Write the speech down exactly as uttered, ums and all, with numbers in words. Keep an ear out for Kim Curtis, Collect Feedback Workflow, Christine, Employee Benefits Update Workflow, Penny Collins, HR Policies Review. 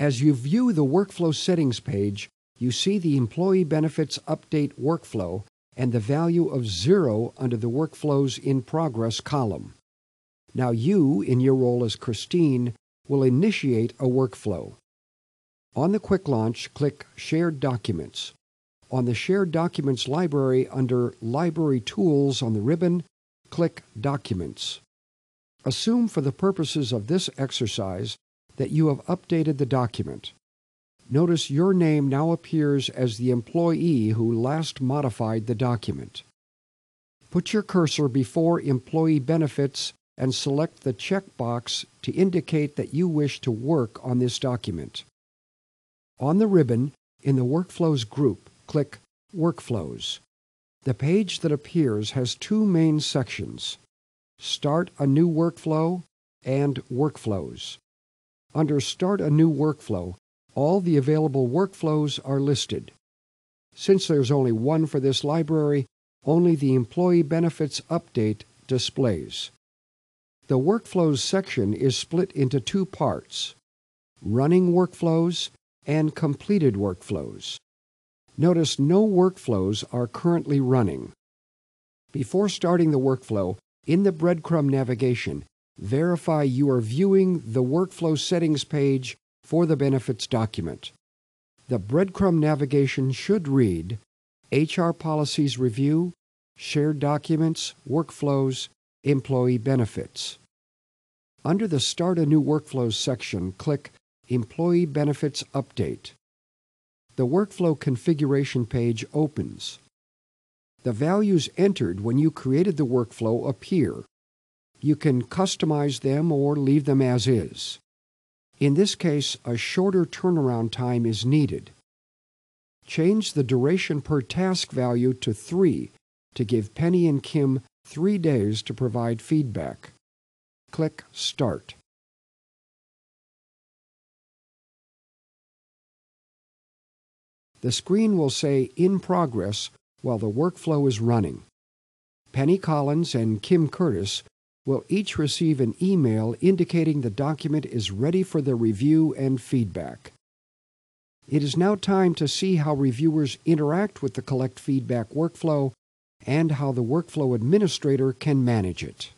As you view the Workflow Settings page, you see the Employee Benefits Update Workflow and the value of zero under the Workflows in Progress column. Now you, in your role as Christine, will initiate a workflow. On the Quick Launch, click Shared Documents. On the Shared Documents library under Library Tools on the ribbon, click Documents. Assume for the purposes of this exercise that you have updated the document. Notice your name now appears as the employee who last modified the document. Put your cursor before Employee Benefits and select the checkbox to indicate that you wish to work on this document. On the ribbon, in the Workflows group, click Workflows. The page that appears has two main sections, Start a New Workflow and Workflows. Under Start a New Workflow, all the available workflows are listed. Since there's only one for this library, only the Employee Benefits Update displays. The Workflows section is split into two parts, Running Workflows and Completed Workflows. Notice no workflows are currently running. Before starting the workflow, in the breadcrumb navigation, verify you are viewing the Workflow Settings page for the benefits document. The breadcrumb navigation should read H R Policies Review, Shared Documents, Workflows, Employee Benefits. Under the Start a New Workflows section, click Employee Benefits Update. The Workflow Configuration page opens. The values entered when you created the workflow appear. You can customize them or leave them as is. In this case, a shorter turnaround time is needed. Change the duration per task value to three to give Penny and Kim three days to provide feedback. Click Start. The screen will say In Progress while the workflow is running. Penny Collins and Kim Curtis will each receive an email indicating the document is ready for their review and feedback. It is now time to see how reviewers interact with the Collect Feedback workflow and how the workflow administrator can manage it.